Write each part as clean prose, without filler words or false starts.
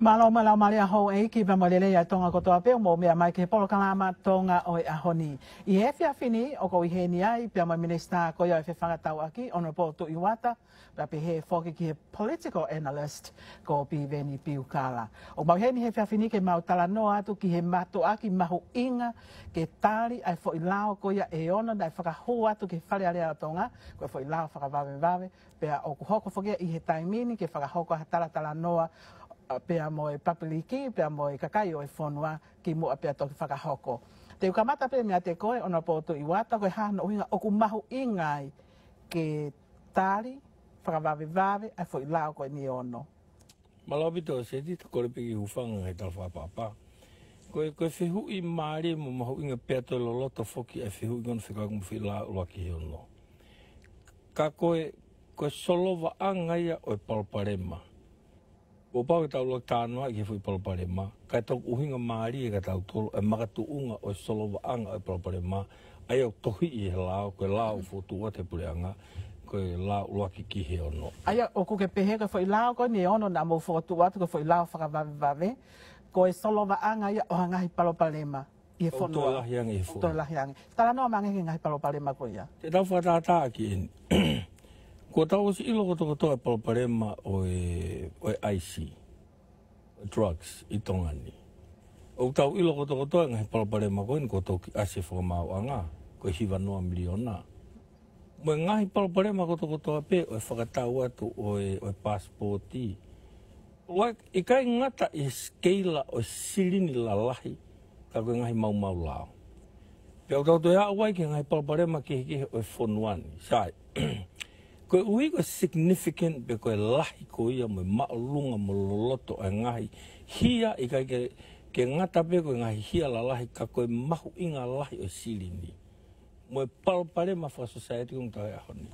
Malo malau malia ho e ki va malele ya tonga kotoa pe mo me mai ke polo kalama tonga o ahoni. I hefi afini o ko ihenia i pia minister ko ya fe fanga tau aki honorable to Iwata pa pe he foki ki political analyst ko Piveni piukala. O mau heni hefi afini ke mau tala noa tu ki he mato aki mahu inga ke tali ai fo ilao ko ya e ona dai faka ho atu ke fale ale tonga ko fo ilao faka vave pe o ko hoko foki i he taimini ke faka hoko hatala tala noa pea moe papiliki, pea moe kakai oe fonua ki mua pea toki whakahoko. Te ukamata pe mea te koe, ona pōtu Iwata, koe hana uhinga oku mahu ingai ke tari, whakawawewave, ai fo ilao koe ni ono. Malawito se ti kore piki hufanga he talwha papa. Koe whihu i maare mo mahu inga pea to loloto foki ai whihu ingon whikakum whila ula ki he ono. Ka koe solowa angaia oe palparema. O pau tau lo tano ai fui pal parema ka to uhinga mari ka tau to makatuunga o solo anga pal parema ai o tohi lao ko lao fotu te puleanga ko lao lo kiki he ono ai o ko ke pehe ka foi lao ko ni ono na mo fotu watu ko foi lao faka vave ko solo anga ia o anga pal parema i fo no to la yang tala no mangi ngai pal parema ko ia te tau fata ta ki ko tau si ilo ko to pal parema o IC drugs i Tonga ni o tau ilo ko to ngai pal parema ko in ko to ase fo mau anga ko hiva no miliona mo ngai pal parema ko to pe o fakatau atu o passporti wa i kai ngata i scale o silini la lahi ka ko ngai mau lao pe o tau to ya wai ki ngai pal parema ki o fonwan sai ko ui ko significant be ko lahi ko ia mo maalunga mo loloto ngai hia i kai ke ngata be ko ngai hia la lahi ka ko mahu inga lahi o silini mo palparema fa society un ta honi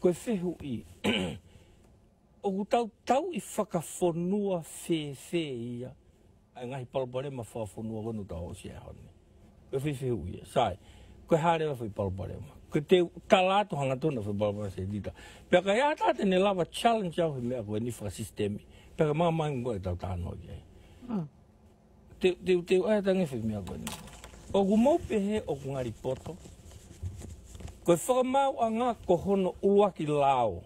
ko fehu i o tau i faka fonua fe ia ngai palparema fa fonua no ta o sia honi ko fehu i sai ko hare fa palparema ke te kalato hangatona fo baba se dita pe ka ya ta te ne lava challenge au me ko ni fa system pe ka mama ngo ta no ye te ai ta ngi fo me ko ni o gumo pe he o ngari poto ko forma anga ko hono ua ki lao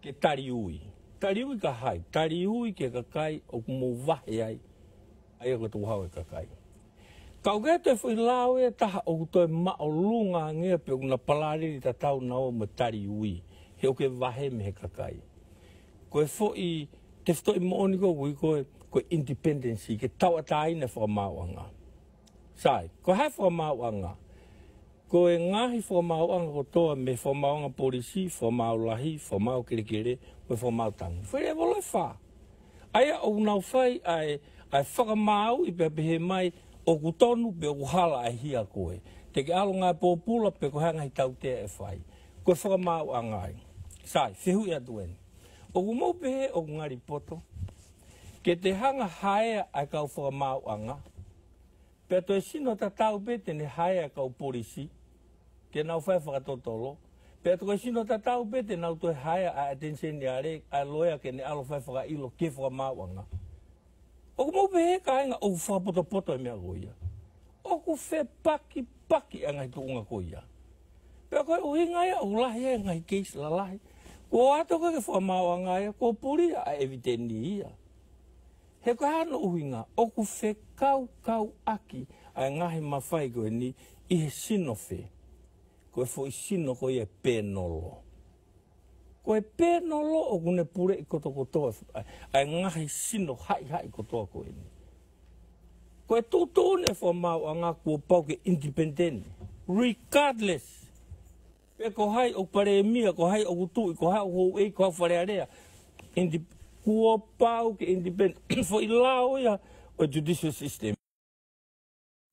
ke tariui ka hai tariui ke ka kai o mo va ai ai ko tu ha ka kai Kaugeto foi lao e taha o to maolunga nge pe una palari ta tau na o matari ui he o ke vahe me kakai ko fo i te sto i moniko ui ko independence ke tau atai na fo mauanga sai ko ha fo mauanga ko ngahi fo mauanga ko to me fo mauanga polisi fo maulahi fo mau kirikiri ko fo mautang fo le volofa ai o na fai ai fo mau i be mai o kutonu pe uhala ai hia koe. Te ke alo ngai popula pe koha ngai tau te e whai. Koe whakamau a ngai. Sai, whihui atuen. O kumau pe he o ngari poto. Ke te hanga haea ai kau whakamau a ngā. Pea toe sino ta tau pe tene haea kau polisi. Ke nau whai whakatotolo. Pea toe sino ta tau pe te nau toe haea a atenseni a re a loea ke ne alo whai whakailo ke whakamau a ngā. O mo be ka nga o fa poto me agoia. O ku fe paki anga tu nga koia. Pe ko uinga ya ulah ya nga keis lalai. Ko ato ko fa mau nga ko puri a evidenia. He ko han uinga o ku fe kau aki anga he mafai ko ni i sinofe. Ko fo sino ko ye penolo. Koe penolo o gune pure i kotokotoa. Ai ngahi sino hai kotoa koe ni. Koe tutone fo mau anga kua pau ke independent. Regardless. Pe ko hai o paremia, ko hai o kutui, ko hai o houei, ko hai wharearea. Kua pau ke independent. Fo ilao ia o judicial system.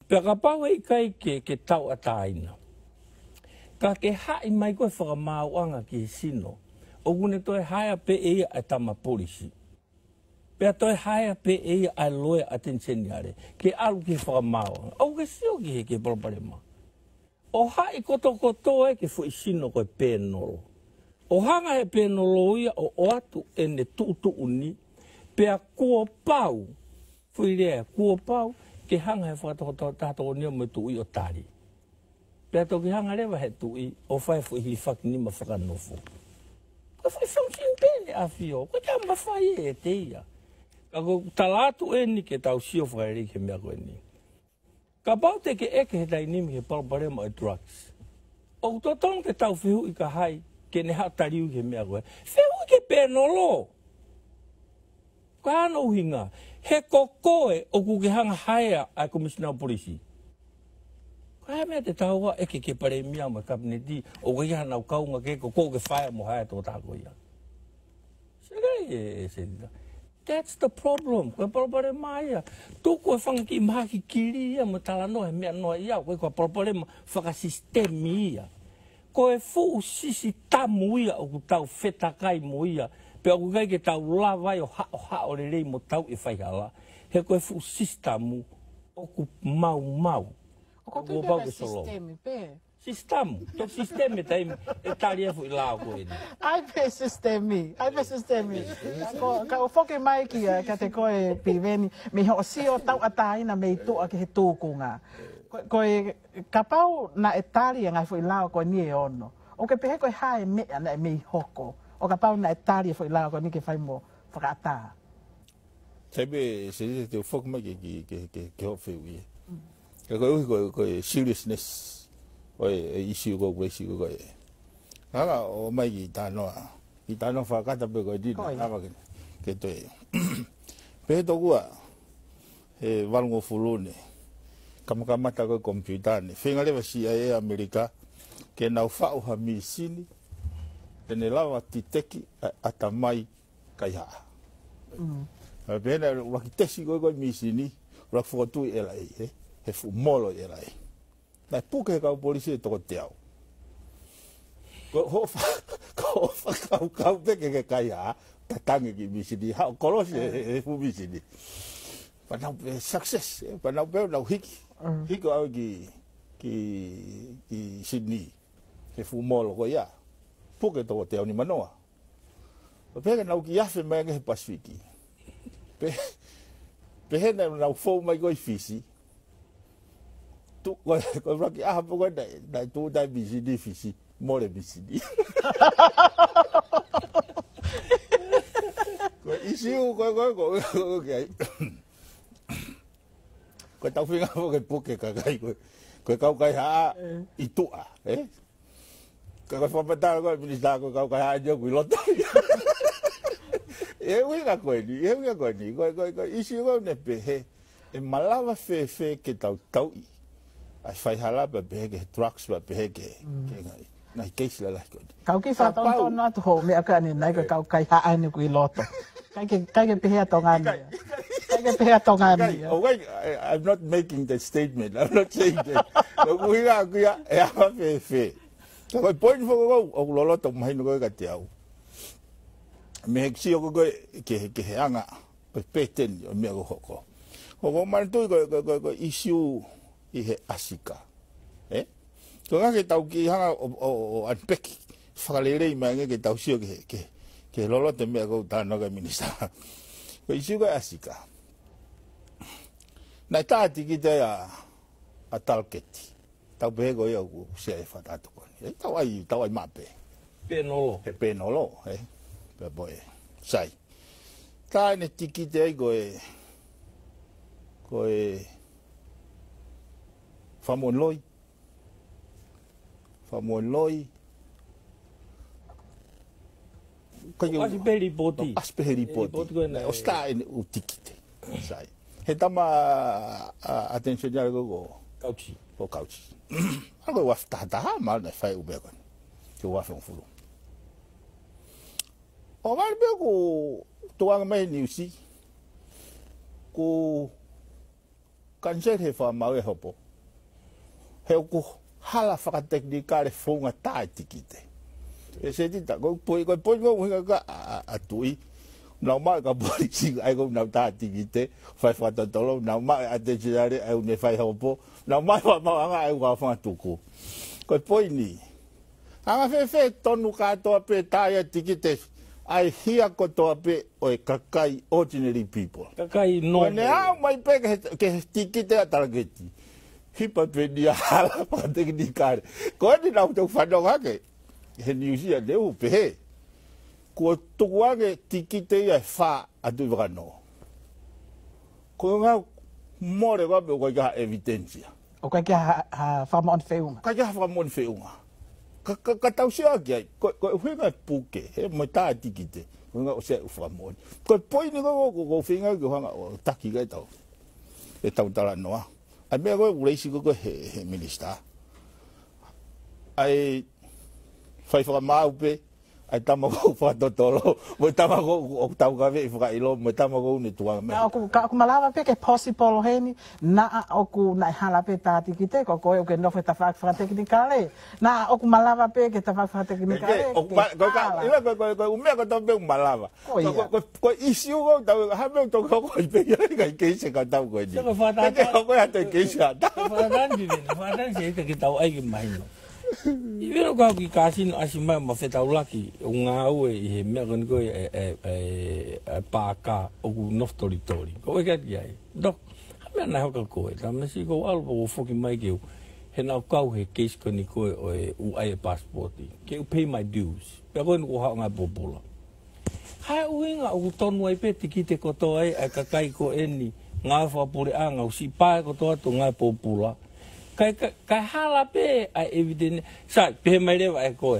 Pe ka pau hei kai ke tau ataina. Ka ke hai mai koe whakamau anga ke sino. O gune toe haia pe eia a tama polisi. Pea toe haia pe eia a loe atenseniare. Ke alu ke whakamau. O ke sio ki he ke palparema. O hai koto e ke fo isino koe penolo. O hanga he penolo ia o atu ene tutu uni. pea kua pau fui rea kua pau ke hanga he whakatoto tato o neo me tui o tari. Pea toki hanga rewa he tui o whae fui hi whakini ma whakanofo. Ka whai whamkin pene a whio, ka kia ma whae e teia. Ka ko talatu e ni ke tau sio whaere ke mea koe ni. Ka pau te ke eke he tai nimi he palparema e drugs. O to tong te tau whiu i ka hai ke ne hatariu ke mea koe. Whiu ke penolo. Ka ano hinga, he kokoe o kukehanga haea a Commissioner Polisi. Ka he mea te taua eke ke pare mea ma kabineti o kukehanga nau kaunga ke kokoe ke whaea mo haea tō tāko ia. Sekai e senda. That's the problem. Ka parapare maia. Tuku e whangaki maha ki kiri ia ma talanoa he mea noa iau. Ka parapare ma whakasistemi ia. Ko e fuu sisi tamu ia o kutau whetakai mo ia. Pe aku kai ke tau la vai o hao le rei mo tau e whai hala. He koe fu sistamu o ku mau mau. O ko tui tera sistemi, pe? Sistamu. Tok sistemi taimi e tari e fu i lao koe ni. Ai pe sistemi. Ka o foke mai kia ka te koe Piveni. Me ho si o tau ataina me i toa ke he tōkunga. Koe kapau na e tari e ngai fu i lao koe ni e ono. O ke pehe koe hae mea na e mei hoko. O ka pau na e tāria fo i lao ko ni ke whai mo whakaataa. Taipe se rite te whokuma ke hopwhiu ia. Ka koe uhi koe seriousness o e isi uko koe si uko e. Haka o mai ki tānoa. Ki tānoa whakata pe koe dina. Hapa ke toe. Pehe tokua he walungo fulone. Kamakamata koe komputane. Whengarewa CIA Amerika ke nau whaoha misini. Tene lawa titeki atamai kai haa. Pena wakitesi koe koe misini, wakifokatui e lai, he fumolo e lai. Nai puke he kau polisi e toko te au. Ko hofa kau peke ke kai haa, tatange ki misini, hao kolosi e fumisini. Panau e success, panau peo nau hiki. Hiko au ki Sydney, he fumolo koe yaa. Puke toko te au ni manoa. Peheke nau ki afe mai nge he Pasifiki. Peheke nau fau mai koe fisi. Koe raki aha po koe nai tū tai misini fisi. More misini. Koe isi u koe. Koe tau whinga po koe puke kakai koe. Koe kau kai haa i tua. Kau pembetar kau minister kau kau kaya aja kau lot. Ewi nak kau ni. Kau isu kau ni peh. Malawa fe kita tahu. Asfai halal peh ke drugs peh ke. Nai case lah kau. Kau kisah tahun nak tahu. Mereka ni naik kau kaya aja kau lot. Kau ke peh tongan. I'm not making that statement. I'm not saying that. Kau fe. Kau point fokus aku lolo tak main kau kat jauh. Meksi aku kau kehanga peten dia aku kau. Kau mana tu kau isu ini asika, Kau kan kita tahu kehanga anpek fakalere imannya kita tahu siok ke lolo tak main kau dah naga minister. Kau isu kau asika. Nai tadi kita ya atalketi. Tau peh kau ya aku siapa fatatu kau. Tawai mape. Penolo. Penolo, Boy. Sai. Ta ne tiki te goe. Goe. Famon loi. Asperi poti. O sta in utikite. Sai. Hetama attention ya go. Cauchi. O Cauchi. Agora o afta tá mal na fai o bego. Que o afta fulo. O vai bego toang mai niusi. Ku kanjer he fa mau e hopo. He ku hala fa técnica de fonga táctica. Esse dita go poi go a tui. Nau mai ka polisi ai go nau tātikite, whai whatatolo, nau mai a te jirare au ne whai hopo, nau mai wha mauanga au ka whatuku. Koe poi ni. Anga whewhe tonu katoa pe tāia tikite, I hear kotoa pe o kakai ordinary people. Kakai no. When I my pe ke tikite atargeti. Hipa pe dia hala pa teknikare. Ko ni na to fano wake. He ni si ade u pe. Ko to wake tikite ya fa adu brano. Ko nga more wa be ko ga evidencia. O ka ka fa mon feuma. Ka ka fa mon feuma. Katausia kia, ko whenga puke, he mo ta tikite, whenga o se ufamoni. Ko poini ko whenga ko hanga o taki kai tau. E tau tala noa. A mea koe ureisi ko he minister. Ai whaifaka maupe, ai tamako whatotolo, mo tamako o tau kawe i whakailo, mo tamako une tuanga mea. Na oku malawa pe ke possible heni, na oku na hala pe ta tikite, ko koe oke nofe tawhakawha teknikale. Na oku malawa pe ke tawhakawha teknikale, ke hala. Iwa koe umea ko tau pe umalawa. Koe isiu ko tau, hameo toko koe pe yari kai keise ka tau koe ni. Eke koe hatoi keise ka tau. Whatansi eite ki tau aiki mahino. Iwero kau ki kasi no asimai mafetau laki ungawe he mekan koi paka oku noftori tori kau ikat kiai dok kami nak kau kau tapi si kau alpo foki mai kau hendak kau he case kau ni kau uai pasporti kau pay my dues kau ni kau hak ngai popular hai uinga aku tonu ai peti kita kau toai kakai kau ni ngai fapuri angau si pa kau toa tu ngai popular. Kai hala pe ai evident sa pe mai le vai ko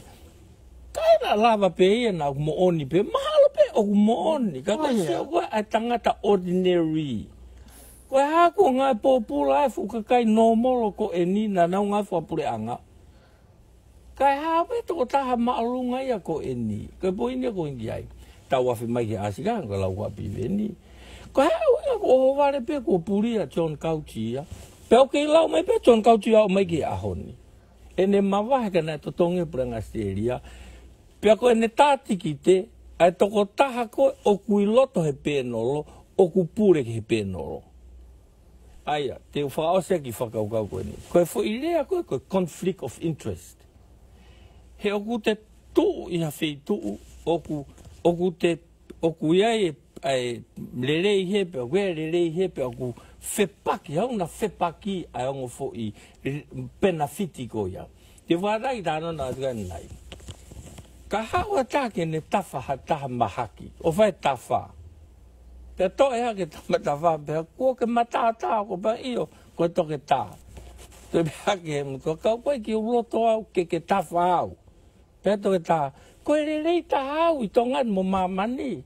kai la lava pe na mo oni pe mahalo pe o mo oni ka ta se ko atanga ta ordinary ko ha ko nga popular fu ka kai normal ko eni na na nga fu pure anga kai ha pe to ta ma lunga ya ko eni ko boin ne ko ngai ta wa fe mai asiga ko la wa Piveni ko ha ko wa le pe ko puri ya John Cauchi ya. Peo ke lau mai pe John Cauchi au mai ki ahoni. Ene mawahe kana to tonge pranga seria. Peo ko ene tati kite ai toko taha ko o kuiloto he penolo, o kupure he penolo. Aia, te whaose ki whakaukau koe ni. Koe fo irea koe koe conflict of interest. He oku te tuu iha fei tuu, oku iai ai lerei he peo, koe lerei he peo oku fepaki, hau na fepaki ai ongo fo i benefiti ko ia. Te warai rano na aduan nai. Ka hawa tāke ne tawha hataha mahaki, o whai tawha. Pea toa ea ke tawha, pea kua ke matata ko pea iyo, koe toke tā. Te pea ke mutua, kau koe ki uloto au ke tawha au. Pea toke tā, koe rei taha au i tongan mo mamani.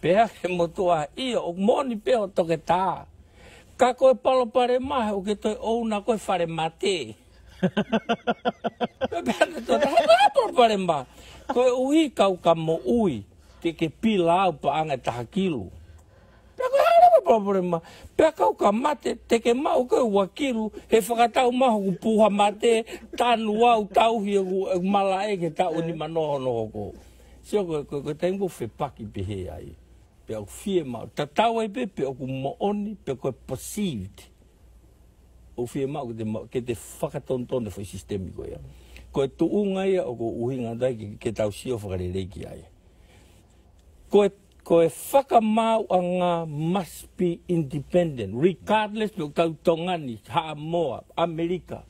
Pea ke mutua, iyo, o moni peo toke tā. Ka koe palo pare mahe o ke toi ouna koe whare mate. Pea te tō taha koe palo pare mahe. Koe ui kau ka mo ui te ke pila au pa anga taha kilu. Pea koe hara palo pare mahe. Pea kau ka mate te ke mau koe wakilu he whakatau maho ku puha mate tanu au tauhi o mala e ke tau ni manoho noho ko. Sio koe taingo whepaki pehe ai. Pe o fie mau tatau ai pe o mo oni pe ko perceived o fie mau ke te whakatonton de foi sistemiko ia ko tu unga ia o ko uhinga dai ke tau sio whakarere ki ai ko e whakamau anga must be independent regardless pe o tau tongani Hamoa Amerika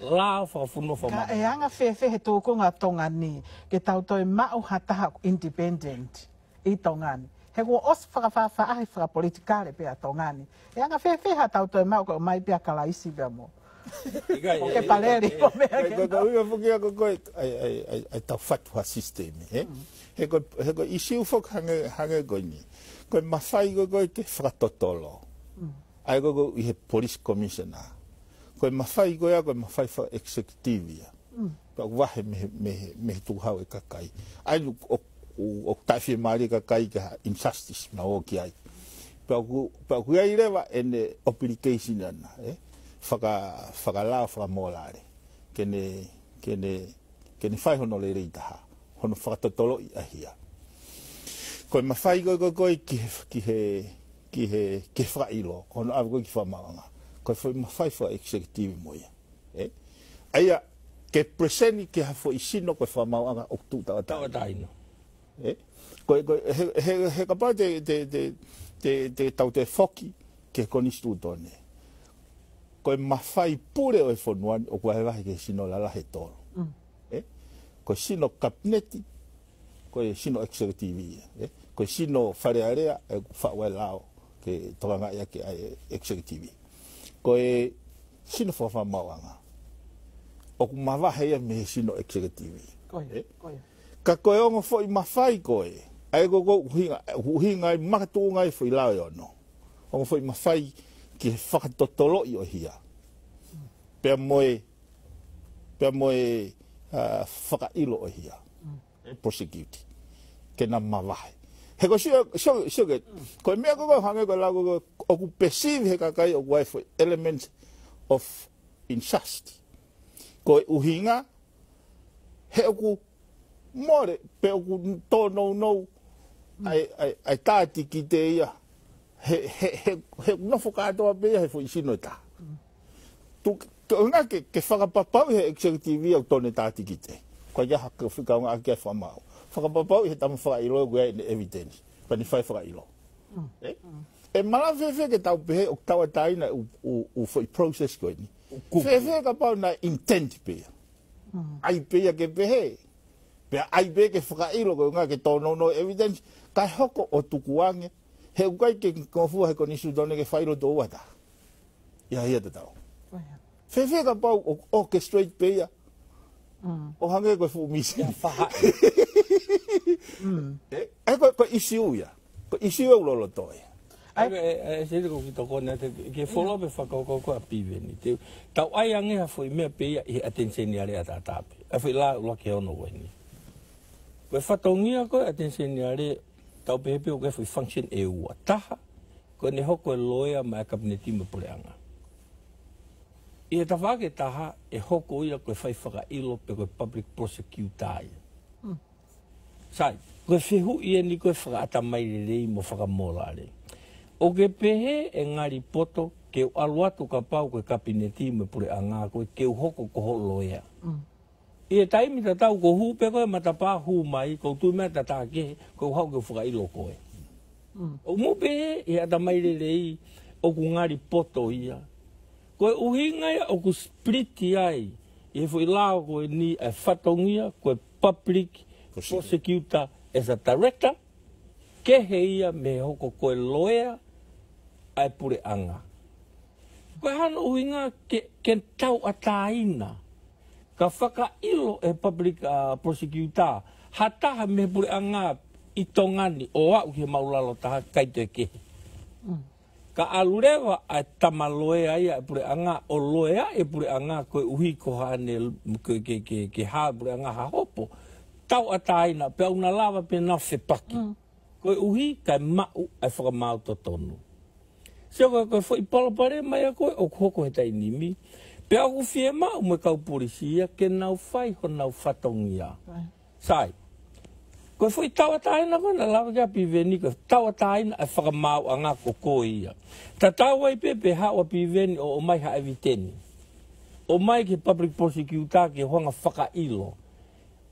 la fa funo fa ma e anga fefe he toko nga tongani ke tau toi mau hataha independent i tongani. He go os whakawhawha ahi politikare pia tongani. E anga whewheha tau toi mau koe mai pia kalaisi pia mo. O ke paleri po mea ke no. Uia fukia koe koe ai tau whatua sistemi. He koe isi ufok hange koe ni. Koe mawhai koe koe te whakatotolo. Ai koe koe i he police commissioner. Koe mawhai koe a koe mawhai wha executivia. Koe wahe mehe tuhau e kakai. Ai koe o tafie mari ka kai ka injustice na o ki ai pa ku ai leva en application na faka la fra molare kene fai hono le rita hono fata tolo ahia ko ma fai go ki fra ilo hono avgo ki fa manga ko foi ma fai for executive moya aya ke present ki ha foi sino ko fa manga oktu ta He kapare te tau te foki ke konistu tone. Koe mawhai pure oe whonuani o kua hewahi ke sino lala he toro. Koe sino kapneti, koe sino executive. Koe sino wharearea e whaue lao ke tokanga ia ke ai executive. Koe sino whawha mauanga. O ku mawahe ia me sino executive. Koe. Ka koe ongo fo I mawhai koe. Ai koko uhinga I makatunga I fo I lao e ono. Ongo fo I mawhai ki he whakatotolo I o hia. Pea moe whakailo o hia. Prosecute. Kena mawahe. Heko shoget, koe mea koko hange koe lao koko, oku perceive he kakai o kua fo element of injustice. Koe uhinga, he oku more pe oku tō nou, ai tāti ki te ia. He no whakātoa pēia he fōi sino tā. Nga ke whakapapau he executive au tōne tāti ki te. Kwa ia haka whikaunga aki ai whamau. Whakapapau he tamu whakailo koe ai ne evidence. Pani whai whakailo. E mara whewhe ke tau pēhe o tawa tāina u fōi process koe ni. Whewhe ka pau na intent pēia. Ai pēia ke pēhe. Pēia ai pēia ke whakailo koe nga ke tōnono evidence. Kai hoko o tukuange. He ukai ke konfua he konisu done ke whairo tō uata. Ia hea te tau. Whewhe ka pau o ke straight pēia. O hange koe fōmisi. Ia whahae. Ai koe isiu ia. Koe isiu au lolo tō ia. Ai se te koki toko nā te ke wholope whakaukau koe a Piveni. Tau ai ange ha fōi mea pēia I atenseni area tātāpe. Ai fōi lā ula ke ono koe ni. Koe whatongia koe atenseni area tau pepe o koe fui function e ua taha, koe ne hoko e loea mai a kabineti me poreanga. I he tawake taha e hoko ia koe fai whakailo pe koe public prosecutor ia. Sai, koe whihu ia ni koe whakaatamaire rei mo whakamola rei. O ke pehe e ngari poto keu aluatu ka pau koe kabineti me poreanga koe keu hoko koho loea. Ia taimi ta tau ko hu pe koe matapā hu mai, ko tui mea ta tāke, ko hau ke whakailo koe. O mupe he atamaire rei o ku ngari poto ia. Koe uhinga ia o ku spliti ai, e fui lao koe ni e whatongia, koe public prosecutor as a director, ke he ia me hoko koe loea ai pure anga. Koe hana uhinga ke tau ataina. Ka whakailo e public prosecutor, hataha me pure anga I tongani o au ke maulalo taha kaito e kehe. Ka alurewa a tamaloea ia e pure anga o loea e pure anga koe uhi kohane ke haa pure anga hahopo. Tau ataina pe au na lava pe na whepaki. Koe uhi kai mau ai whakamau to tonu. Seo koe fo I palapare mai a koe o koko he tai nimi. Pe aku whia mau me kau porisia ke nau whai ho nau whatongia. Sai, koe fo I tawataina koe na lawa kia Piveni koe tawataina e whakamau a ngā koko ia. Ta tawai pepe hawa Piveni o mai ha eviteni. O mai ke public prosecutor ke hoanga whakailo.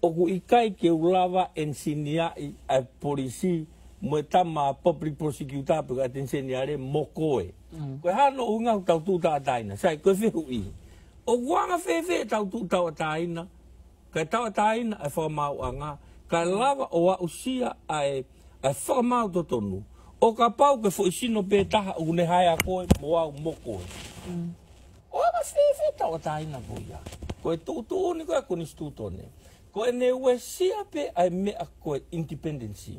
O ku ikai ke ulawa ensiniai a porisi mwe tama public prosecutor pe koe atenseniare mokoe. Koe hano unga hu tau tū tātaina, sai koe whihu I. O wanga whewhe tau tū tātaina, kai tātaina e whamau a ngā, kai lawa o a usia ai whamau tō tonu. O ka pau ke fo isino pētaha u nehai a koe mo au mokoe. O wanga whewhe tātaina koe ia. Koe tūtū ni koe konistū tōne. Koe ne ue sia pe ai mea koe independency.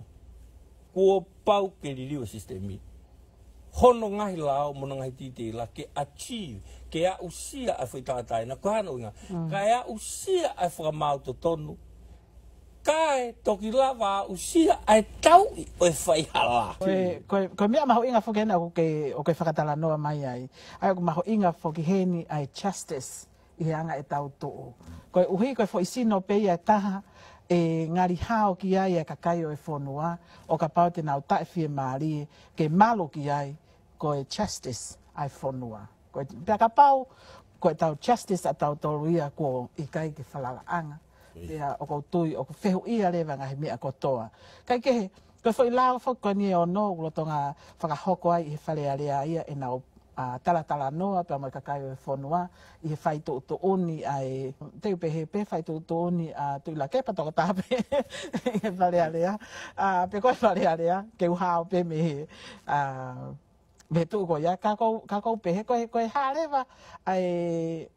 Kuo pau ke liriwe sistemi. Hono ngahi lao mona ngahi tite la ke achieve ke a usia a fai tātaina koe hana uinga. Kai a usia a whakamau to tonu. Kai toki lava a usia a tau I oe whai hala. Koe mea maho inga whakena o ke whakatala noa mai ai. Ai ko maho inga whakiheni ai justice I he anga e tau to'o. Koe uhi koe whai sino peia taha. E ngari hao ki ai e kakaio e whonua o ka pau te nau tae whie maari ke malo ki ai koe justice ai whonua. Koe pia ka pau koe tau justice a tau toruia ko I kai ke whalalaanga ia o koutui o feu ia leva nga me akotoa kai ke ko foi lao fo koni ono lo tonga faka hoko ai fale ia ia ena o tala tala noa pa makakai fonua i fai to oni ai te php fai to oni a tu la ke pato ta pe fale ia a pe ko fale ia ke u ha pe me a betu ko ya ka ko pe ko ha leva ai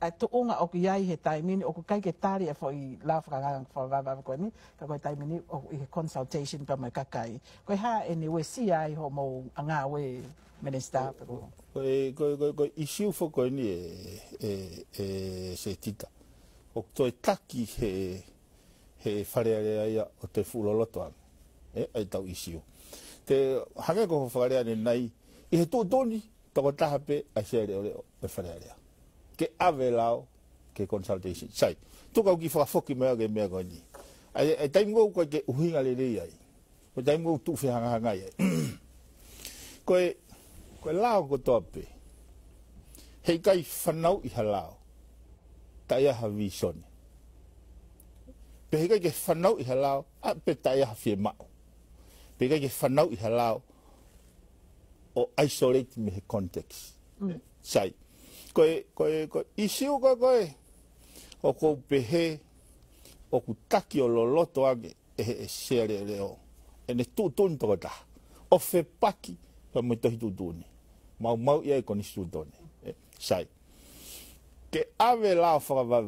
ai to unga o kiai he taimini o kai ke tari fo i la fraga fo va ko ni ka ko taimini o i consultation pa mai kakai ko ha anyway si ai ho mo anga we minister ko ko issue fo ko ni se tita o to taki he fare ya o te fu loloto ai tau issue te ha ke ko fare ni nai e to doni to ko ta pe a share o fare ya ke avelao ke consultation sai to go give a fuck me agoni ai time go ko ke uhinga le le ai ko time go tu fe hanga ai ko lao ko tope he kai fanau I halao ta ya ha vision pe ke fanau I halao a pe ta ya fe ma pe ke fanau I halao o isolate me context sai ko isiu ko o ko pehe o ku taki o loloto age e sere leo ene tu tunto ta o fe paki pa moto hiduduni mau ia ko ni sudone sai ke ave la fa va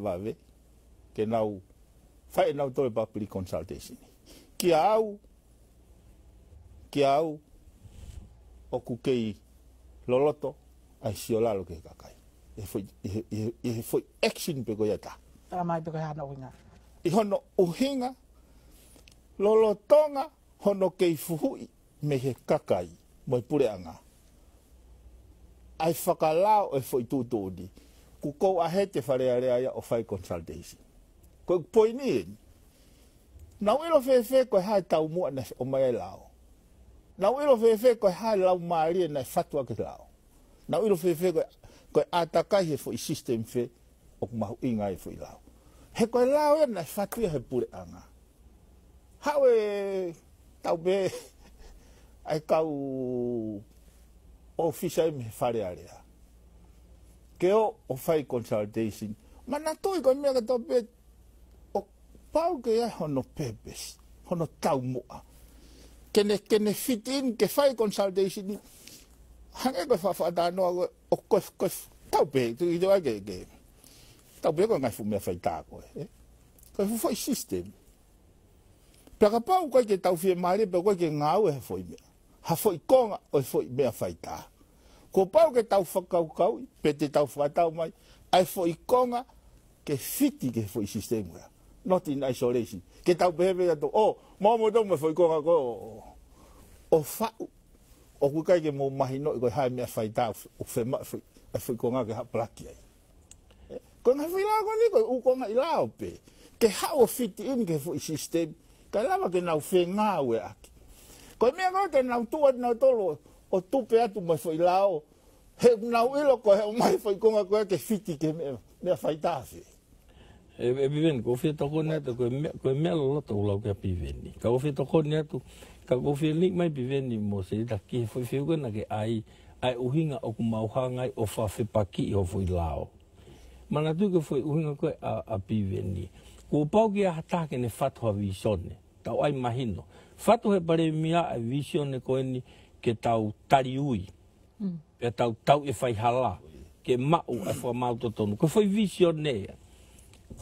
ke nau fa nau to pa pri consultation ki au o ku kei loloto ai siola lo ke kakai foi action pego ya ta mai pego ha no winga I hono uhinga lolotonga hono kei fuhui me he kakai moi pure anga ai fakalao e foi tutudi ku ko ahete fare area o fai consultation ko poini na welo fefe ko ha ta mo na o mai lao na welo fefe ko ha lao mari na fatwa ke lao na welo fefe ko atakai fo system fe o ma inga fo lao he ko lao na fatu he pure anga hawe taube ai kau official me fare area ke o fai consultation mana toi ko me to be o pau ke hono pepes hono taumo kene fit in ke fai consultation hanga ko fa da no o ko taube tu ido age taube ko ngai fu me fa ta ko fu foi system para pau ko ke tau fi mari pe ko ke ngau he foi me ha foi konga o foi me fa ta ko pau ke tau fa kau pe te tau fa ta mai ai foi konga ke fiti ke foi system not in isolation ke tau be be to o mo do me foi konga ko o fa o ku kai ke mo mahino ko ha me fai ta o fe ma fai ko nga ke ha plaki ai ko na fai la ko ni ko u ko nga ilao pe ke ha o fit in ke fo system ka la ba ke na fe nga we ak ko me nga ke na tu na tolo o tu pe atu mo fai lao he na u lo ko he mai fai ko nga ko ke fit ke me fai ta fe e Piveni ko fe to ko na to ko me lo to lo ke Piveni ka o fe to ko na to ka go feeling mai Piveni mo se da ki foi fego na ke ai uhinga o mau hanga o fa fe paki o foi lao mana tu ke foi uhinga ko a Piveni ko pau ke hata ke ne fatu a vision ta ai mahino fatu he pare mia a vision ko ni ke tau tariui pe tau e fai hala ke mau a fo mau to tonu ko foi vision ne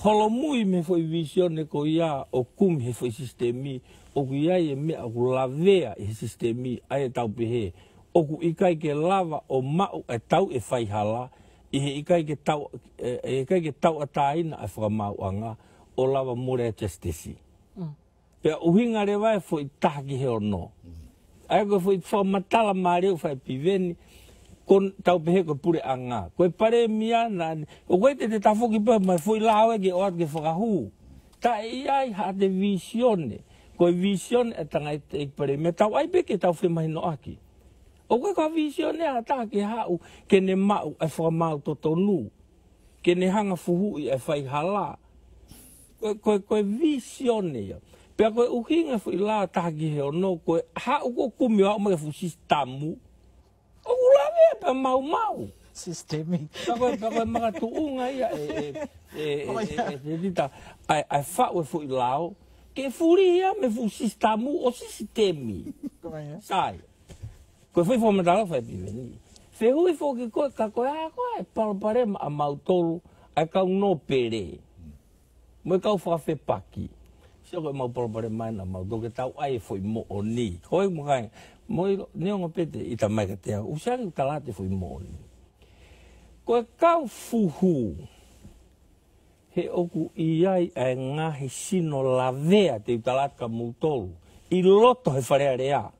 holo mui me foi vision ko ia o kum he foi sistemi o guia e me aglavea e sistemi ai tau pehe o ku ikai ke lava o mau e tau e fai hala e ikai ke tau ataina afra mauanga o lava more testesi pe uhinga le vai foi taki he ono ai go foi formatala mareu fai Piveni kon tau pehe ko pure anga ko pare mia na o ko te tafoki pa mai foi lawe ke o ke frahu ta ai ha de visione ko vision atanga experimenta ai be ke tau fe mai no aki o ko vision ataki ha u ke ne ma e forma to tonu ke ne hanga fuhu e fai hala koe visione ya. Pea koe uhinga fu ila taki heo no koe hau koe kumi wao maka fu sistamu. Okulawea pea mau mau. Sistemi. Pea koe maka tuunga ya e. Ai fatwe fu ilao. Ke furia me fu sistamu o sistemi. Sai. Koe fui fomentalo fai Piveni. Fehui fo ki koe ka koe a koe palparema a mautolu. Ai kau no pere. Moi kau whawhe paki. Sia koe mau palpare mai na mau. Doke tau ai foi mo o ni. Hoi mukai. Moi neonga pete i ta maika tea. Usiari utalate foi mo o ni. Koe kau fuhu. He oku iai ai ngahi sino lavea te utalate ka mautolu. I loto he wharea rea.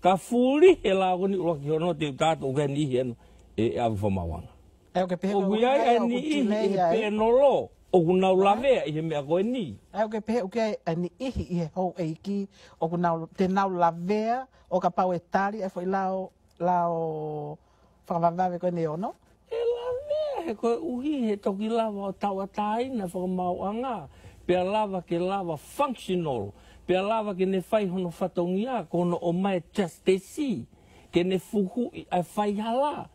Ka furi he laagoni uloki hono te utalate uke nihi eno. E avu whamawanga. Oku iai ai ni ihi e penolo. Oku nau lavea ihe mea koe ni. Ayo ke pehe uke ai ni ihi ihe hou eiki. Oku te nau lavea o ka pau e tari e fo i lao whakavavawe koe ne ono. E lavea he koe uhi he toki lava o taua taina whakamauanga. Pea lava ke lava functional. Pea lava ke ne whai hono whatongia kono o mai chastesi. Ke ne fuhu ai whai hala.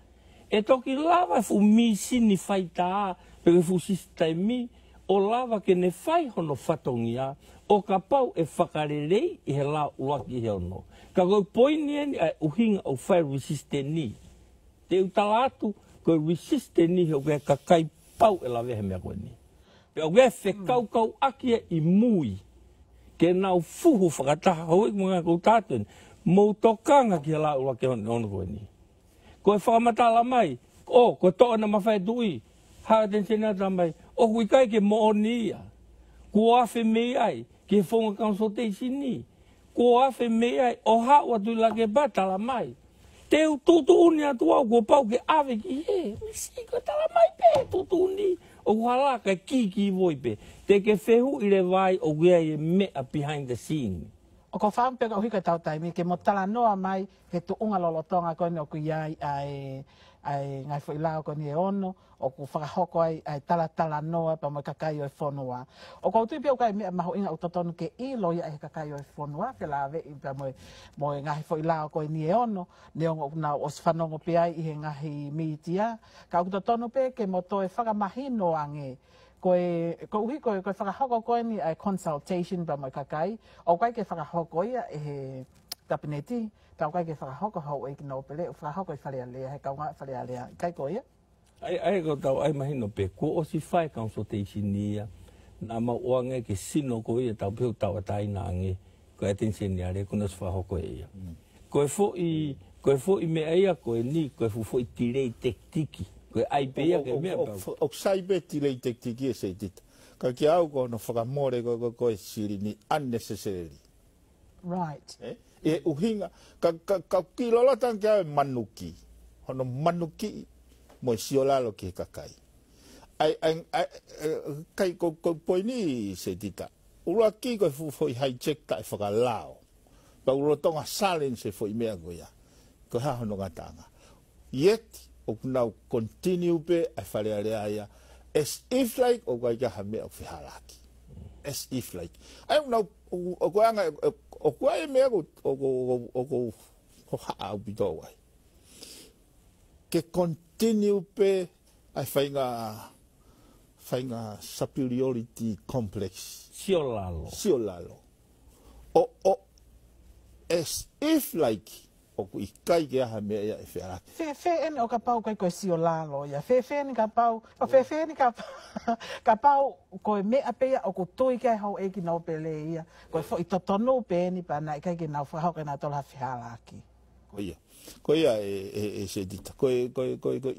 E toki lava e fumisi ni whai taa. Peke fu sistemi o lava ke ne whai hono whatongia o ka pau e whakarerei i he la uaki he ono. Ka koe poinieni ai uhinga o whai resisteni. Te utalatu koe resisteni he o koe kakai pau e lawe he mea koe ni. Pe o koe whekaukau akia i mui ke nau fuhu whakataha hoi mga kou tātuen moutokanga ki he la uaki ono koe ni. Koe whakamatala mai, o koe toona mawhai dui. Haa tensena tambai, o kui kai ke mooni ia. Ko awhi mei ai, ke whonga consultation ni. Ko awhi mei ai, o hau atu la ke batala mai. Te u tutu uni atu au, ko pau ke awe ki he. Misi, ko tala mai pe, tutu uni. O kuala ka kiki voi pe. Te ke whehu ire vai, o kia e mea behind the scene. O ko whampega o hika tau taimi, ke mo tala noa mai, ke tu unga lolotonga koe ni o kuiai ai. Ai ngai fo ilao ko ni e ono o ku whakahoko ai tala noa pa mo kakai o e whonua. O koutu i pia ukai mea maho inga utotonu ke i loia ai kakai o e whonua ke lawe i pa mo e ngai fo ilao ko ni e ono neongo na os whanongo pe ai i he ngahi miitia ka utotonu pe ke mo toe whakamahino ange ko uhi koe whakahoko koe ni ai consultation pa mo kakai o kai ke whakahoko ia e he tapineti. Kau kai ke whakahoko hau e ki nau pele, whakahoko i wharea lea, hei kau ngā wharea lea. Kai koe ia? Ai kau tau ai mahino pe, ko osi whai consultation ia, nā mau oange ke sino koe ia, tau peo tau atai nā nge, koe atenseni are, kuna si whakahoko ia. Koe fo i mea ia, koe ni, koe fo i tirei tektiki, koe ai pe ia ke mea pau. O ksai pe tirei tektiki e se tita, ka ki au kono whakamore koe siri ni unnecessary. Right. E uhinga, ka kilolatan kia e manuki. Hono manuki, mo siolalo ki kakai. Ai, kai kou poini se tita. Ura ki koe fufoi hijack ta e whakalao. Pa urotonga silence fo imea goia. Koe ha hono ngatanga. Yet, okunau continue pe e wharearea ia. As if like, o kai kia hamea o whiharaki. As if like. Ai unau, o koe anga, o kuai mea o haa upito wai. Ke continue pe ai whainga superiority complex. Sio lalo. O, as if like, o ku ikai ke aha mea ia e whiaraki. Whewhe ene o ka pau kai koe sio lalo ia. Whewhe ene ka pau koe mea pea o ku tui kai hau e ki nau pele ia. Koe fo i totonu pe eni pa na i kai ki nau whahau kai nā tola whiharaki. Koe ia e se dita. Koe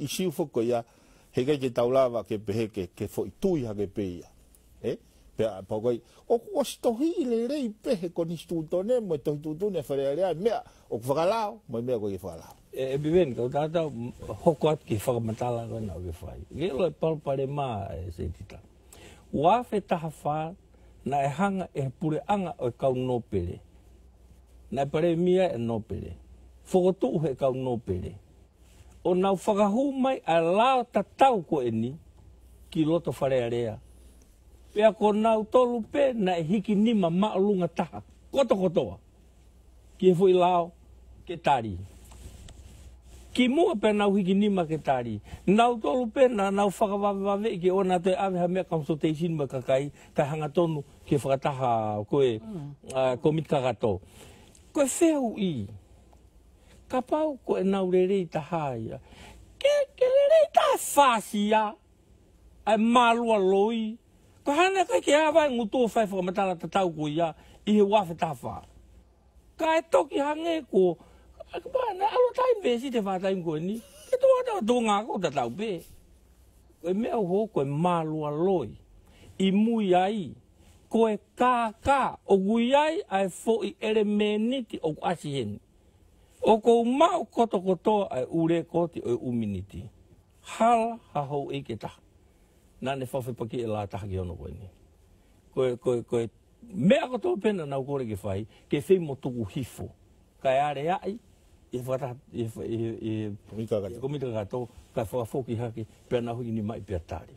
isiu fo koe ia he kai ke taulawa ke pehe ke fo i tui hake pe ia. Pea pau koe, o kuas tohi i le rei pehe koni stutone mo tohi tutune wharearea mea. O ku whakalao, mo i mea koe ki whakalao. E Piveni, kau tātau hoko atu ki whakamatala koe nau ke whai. Gelo e palpare maa e se tita. Wafe taha whaa na e hanga e pureanga o e kau nōpere. Na e pare mia e nōpere. Whakotuhu e kau nōpere. O nau whakahumai a lao tatau koe ni ki loto wharearea. Pea kona utolu pe na hiki ni mama lunga taha. Koto kotoa. Ki foi lao ke tari. Ki mua pe na hiki ni ma ke tari. Na utolu pe na na whakawawave ki ona te ave ha mea kamsotation ma kakai ka hanga tonu ki whakataha koe komit kakato. Koe feu i. Kapau koe na urerei taha ia. Ke lerei taha whasia. Ai malua loi. Ka hana ka ke ava ngutu fa fa matala tatau ko ia I wa fa tafa ka toki hange ko ba na alu time be si te va time ko ni ke to da donga ko tatau be e me ho ko malu aloi I mui ai ko e ka o guiai ai fo I ere meniti o asien o ko ma ko to ko to ai ure ko ti o miniti hal ha ho e ke ta na ne fa fe paki la ta ki ono ni ko me a to pena na ko ke fai ke fe mo to hifo ka are ai e fata e komita gato ka fa fo ki ha ki pena hu ni mai petari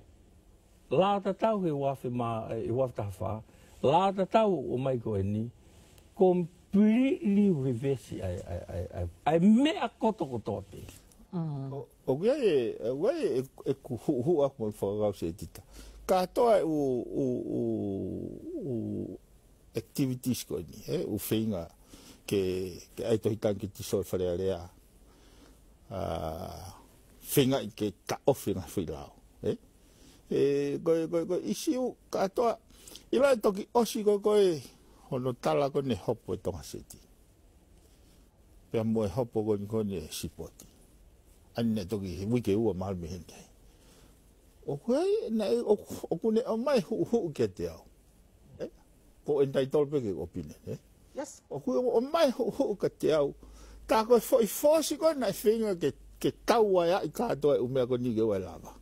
la ta ta he wa fe ma e wa ta fa la ta ta o mai ko ni completely reverse ai me a ko to ko pe Oguai, oguai, o acmo foi feito. Cato é o activities que ele, o finga que aí tu está que te solfare ali a finga que tá ofina foi lá, go isso cato, e lá toque oshi go ono tala go ne hopo toma seti, pelo menos hopo go ne sipoti. Anne toki wiki o mal me hende o kai na o kune o mai hu ke te ao ko entai tolpe ke opine yes o ku o mai hu ke te ao ta ko foi fosi ko na finga ke taua ya ka to o me ko ni ke wala ba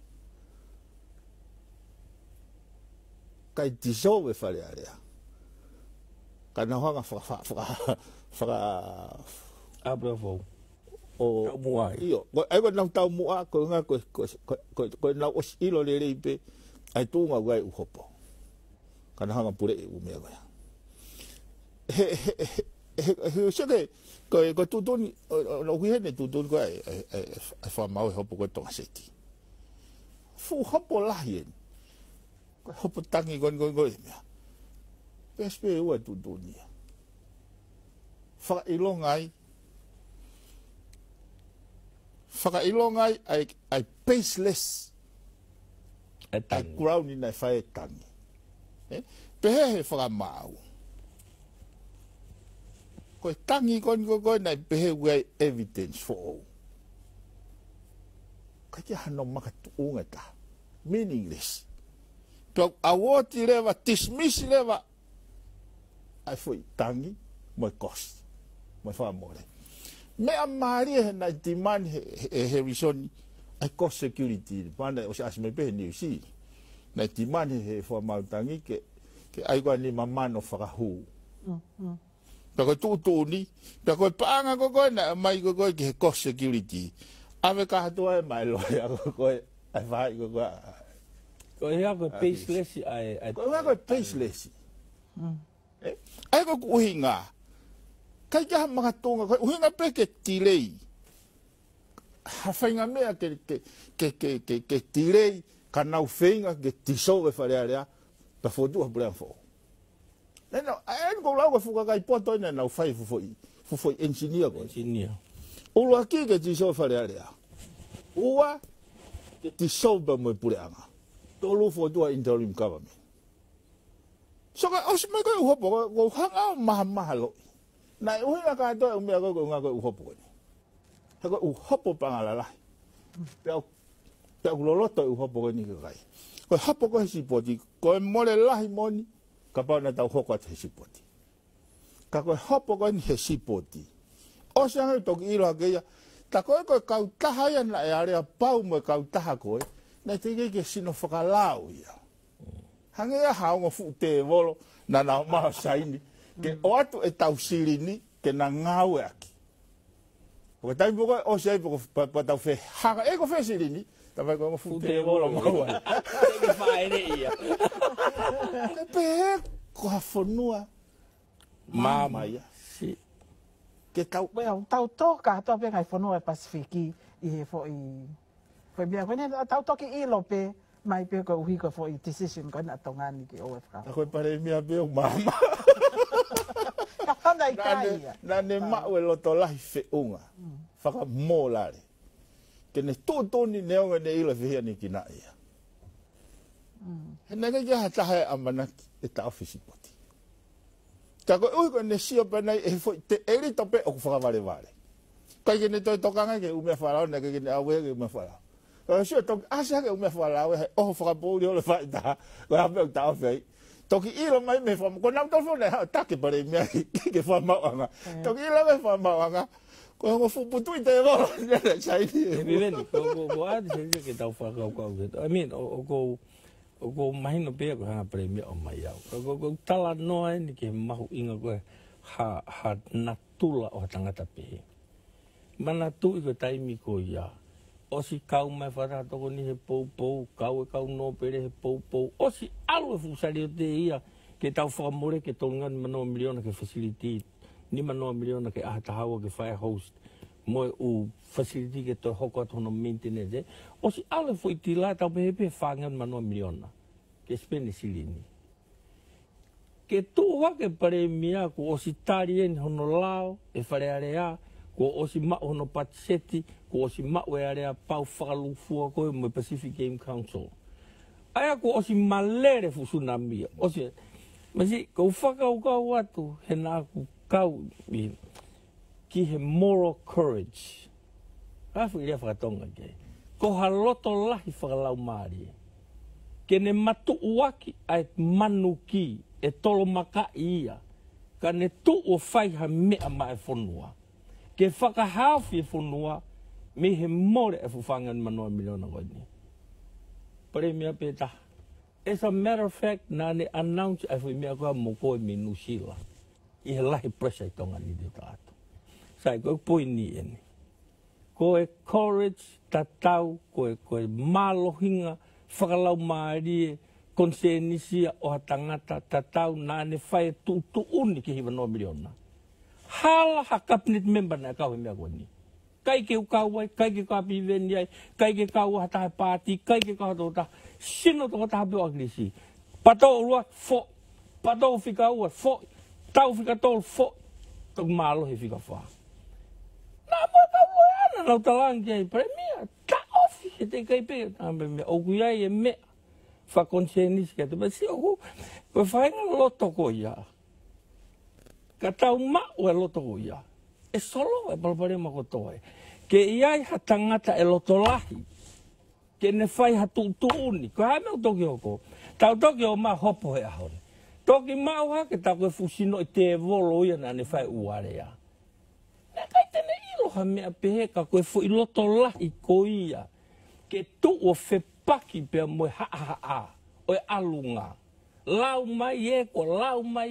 kai dissolve fale area kana ho ga fra abravo o mua io ai go na tau mua ko nga ko na os ilo le leipe ai tu nga gai u hopo kana hanga pure u me ga he se de ko tu don lo wi ne tu don gai ai fa mau hopo ko to seti fu hopo la yen ko hopo tangi go me pespe u tu don ya fa ilongai Faka ilongai ai paceless. Ai crown ni na fae tangi. Pehe faka mau. Ko tangi kon na pehe we evidence for all. Ka ki hano makatu ungata. Meaningless. Pero awoti leva, dismiss leva. Ai foi tangi, moi cost. Moi fa more. Me a Maria na demand he reason I cost security when I was as me be new see na demand he for mautangi ke I go ni mama no for who because tu ni because panga go na mai go ke cost security ave ka to my lawyer go I vai go ya go paceless I go paceless I go uhinga Kai ka mga tonga ko hinga peke tilei ha fainga me ke tilei kana u fainga ke tisove fare area pa fodu a blanfo no en go lago fuka kai poto na na five for engineer go engineer ulo aki ke tisove fare area uwa ke tisove mo pure anga tolu fodu a interim government so ka osma go hopo go hanga mahalo na o ya ka to me go nga go hopo ni ha go hopo pa la pe lo lo to hopo ni go kai ko hopo ko si poti ko mo le la moni ka pa na ta hopo ta si poti ka ko hopo ko ni si poti o sa na to ki la ke ya ta ko ko ka ta ha ya na ya pa mo ka ta ha ko na te ke si no fa ka la o ya ha nge ha ngo fu te volo na na ma sa ni ke oatu e tausiri ni ke na ngawe aki. Ko tai bugo o sei bugo pa tau fe ha e ko fe siri ni Tava jogando futebol, mano. Tem que fazer aí. Pé, corra fornua. Mama, ia. Sim. Que tal? Bem, tal toca, tal bem aí fornua Pasifiki e foi bem. Quando tal toque ilo pé, mas pé que o rico foi decision quando a Tonga niki o efra. Agora parei minha bem, mama. Nane mawe loto lai feunga, faca molare. Kene todo ni neonga ne ila vihia ni kina ia. Hena kaya hatahe amana ita ofisi poti. Kago uiko ne siapa na efoi te eri tope okufaga vale vale. Kaya ne to tokanga ke ume farao ne kaya ne awe ke ume farao. Sio tok asia ke ume farao he oh faga poli ole faida. Kaya me ita ofisi. Toki ilo mai me fam ko nam telefon ne atake pare me ke fam ma. Toki ilo me fam ma. Quando for para o Twitter, eu vou deixar ele. Piveni, eu dizer que está o Fagão com o Zé. Eu mais não pego a prêmio ao maior. Eu tá lá não é que mau inga com a natula ou tangata pe. Mas natu e tá me coia. Ou se cau mais fará to ni pou cau no pere pou. Ou se algo funcionário de ia que tá o famore que tongan mano milhões que facilite. Nima no milhões que atahawa que faz host moi o facility que to hoko to no maintenance ou se ale foi tirar também pe fangan mano milhões que espenisilini que tu há que premia com o citarien honolao e farearea com o sima ono patseti com o sima wearea pau falu fu ko mo Pacific Game Council aí com o sima lere fu tsunami ou se mas se ko faca o gato henaku Cauchi que é moral courage. A filha foi Tonga que corraloto lá e falou Maria que nem matou o aqui é manuki é tolo macaia que nem tu o faz a me amar fonua que faca half fonua me é more é fufangan mano milhão agora prêmio peta as a matter of fact na ne announce é foi me agora moko minusila e lá é pressa então ali do tato sai que põe nele co é courage tatau co é malohinga falau mari consciência o tangata tatau na ne fai tutu único que não milhona hal hakapnit member na ka me agoni kai que o kawa kai que ka Piveni kai que ka o ta party kai que ka do ta sino do ta be agresi patou fo patou fica o fo tau fica tolo fo tão malo e fica fá na boca não tá lá ninguém premia tá off que tem que ir pega também o guia é me fa consciência que tu mas se o vai fazer um loto coia cada uma o loto coia é solo é problema com toi que ia hatangata é loto lahi que ne faz hatutu único é meu tokyo ko tá tokyo ma hopo é ahora toki maua que tá com fusino e te evoluia na ne fai uarea. Na kai tene iloha mea peheka koe fo iloto lahi koia. Que tu o fepaki pea moe ha-ha-ha. Oe alunga. Lau mai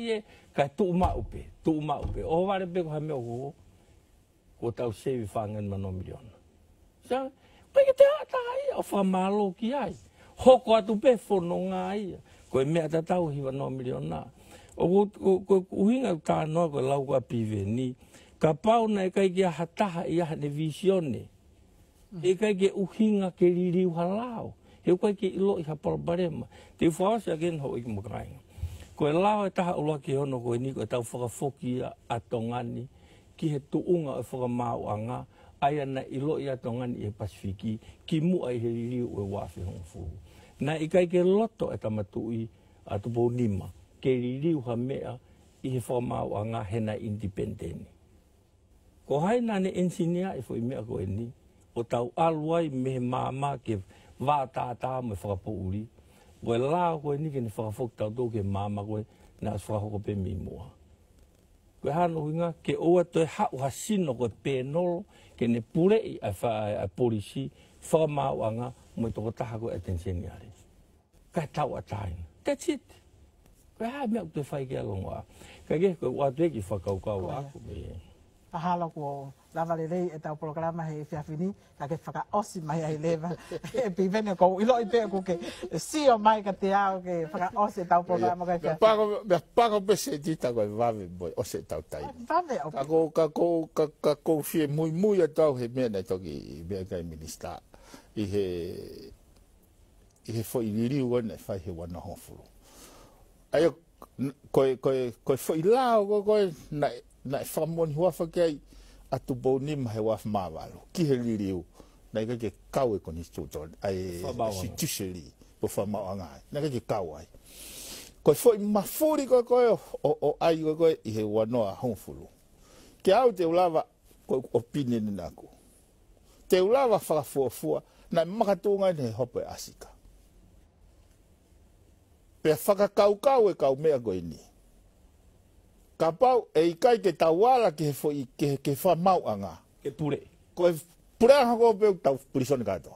e. Kai tu maupe, tu maupe. O vare peko ha mea ho. Ko tau sevi whangan mano miliona. Sa, kai ke te hata haia o whamalo ki ai. Hoko atu pe fono ngā ia. Koe mea tatau hiwa no miliona. Koe uhinga tānoa koe lau kua Piveni. Ka pauna e kai kia hataha i aha ne visione. E kai kia uhinga ke ririu halao. He kai kia ilo i hapalabarema. Te whaose agen hau iki makainga. Koe lao e taha ulua ki hono koe ni koe tau whakafoki a Tongani. Ki he tuunga e whakamauanga. Aia na ilo i a Tongani e Pasifiki. Ki mua i he ririu e wafi hongfuru. Na ikai ke loto e tamatui atupo nima. Ke ririu hamea i he whamau a ngā hena independeni. Ko hai nane ensinia e fo i mea koe ni. O tau aluai me māma ke vātātā me whakapouri. Koe lā koe ni ke ne whakafok tau tō ke māma koe nā whakahoko pe mi mua. Koe hano hinga ke oa toe hau hasino koe pēnolo ke ne pure i a polisi whamau a ngā mo toko taha koe atensioni are. Kai tau ataina. That's it. Koe hā mea kutu whai kia longoa. Kai kia koe wātue ki whakaukau aku. Pahala ko lavalei e tau programa he fiafini ka ke faka osi mai ai leva e Piveni ko ilo ite ko ke si o mai ka te ao ke faka osi tau programa ka ke pago pesetita ko vave boy osi tau tai vave ka ko fie muy tau he mena to ki be ka minister i he foi liri wona fa he wona hofulu ayo ko foi lao ko na famon hua fa ke atu bonim he wa mavalu ki he liriu na ke kawe ko ni chuto ai institutionally po fama anga na ke kawe ko foi mafuri ko o ai ko i he wona hofulu ke au te ulava ko opinion nako te ulava fa fofua na makatunga ne hope asika pe faka kaukawe kau mea goini kapau e kai ke tawala ke foi ke fa mau anga ke pure ko pura hago pe tau prison gato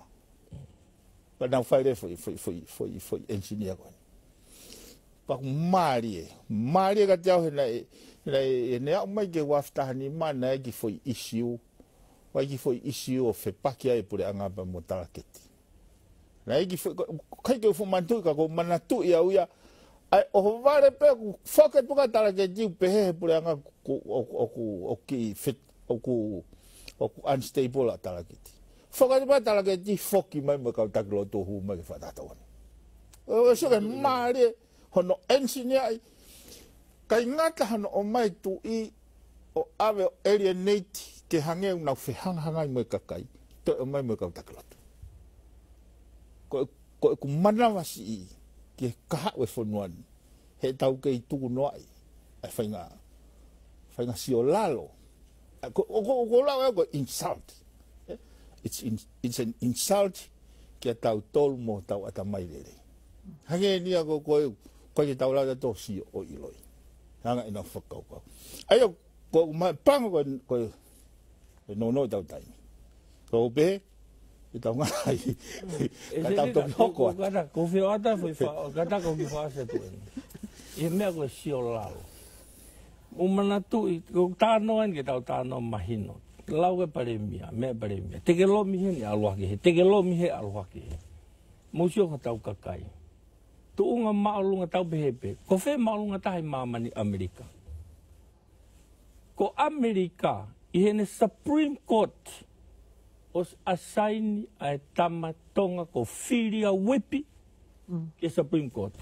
pa na faile foi engineer ko pa mari ga tau le ne au mai ke wafta ni mana ke foi issue wa ke foi issue o fe pakia e pure anga pa motala keti Naiki kai ke fumantu ka ko manatu ya uya ai o vare pe foket buka tara ke ji pe puranga oki fit oku unstable atala ke ti foket buka tara ke ji foki mai ka ta gloto hu mai fa ta won o so ke mari hono engineer kai ngata hono o mai tu i o ave alienate ke hange na fe hanga mai ka kai to mai ka ta gloto ko manawasi ke ka we fonon he tau ke tu no ai fainga siolalo ko la ko insult it's an insult ke tau tolmo tau atamai le hange ni ko ke tau la to si o iloi hanga ina fakau ko ayo ko ma pang ko no tau tai ko be Então aí cada toco cada confiada foi cada confiança tu e me agostou lá o manatu e o tano é que tal tano imagino lá o que para mim te que lo mihen alwaki te que lo mihe alwaki musio que tal cacai tu uma malunga tal bebe cofe malunga tal mama ni América co América e no Supreme Court os assign a tama tonga ko filia wepi ke Supreme Court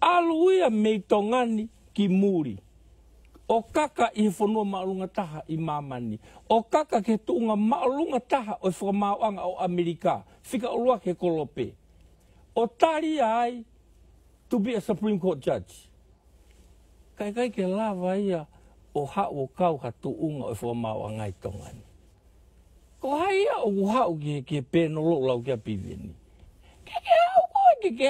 aluia me tongani ki muri o kaka i fono malunga taha i mamani o kaka ke tunga malunga taha o forma anga o America fica o ke kolope o tari ai to be a Supreme Court judge kai ke lava ia o ha o kau ka tuunga o forma anga i tongani ko hai o ha o ke pe no lo la ke Piveni ke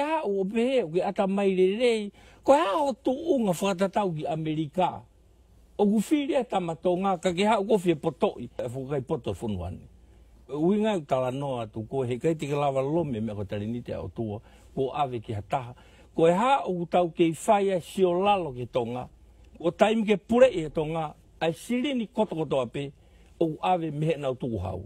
ha o be ke atamai le ko ha o tu unga fata tau ki America o ku filia tamatonga ka ke ha o fie poto fo kai poto fo no ani winga tala no atu ko he kai te lava lo me ko tali ni te o tu ko ave ki hata ko ha o tau ke faia siolalo ki tonga o time ke pure e tonga ai silini koto ape o ave me na tu hau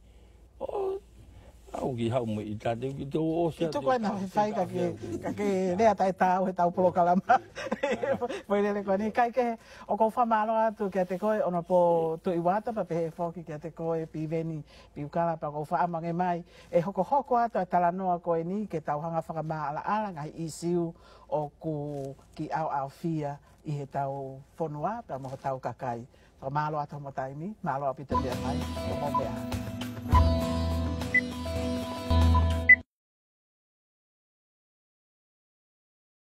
o au ki hau mo ita de to o se to ko na fai ka ke le ata o tau polo kalama foi le ko ni kai ke o ko fa malo atu ke te ko ono po to iwata pa pe foki ke te ko e Piveni piukala pa ko fa amange mai e hoko atu atalanoa ko ni ke tau hanga fa ma ala ngai isiu o ku ki au fia i he tau fonua pa mo tau kakai fa malo atu mo taimi malo apita dia mai mo mea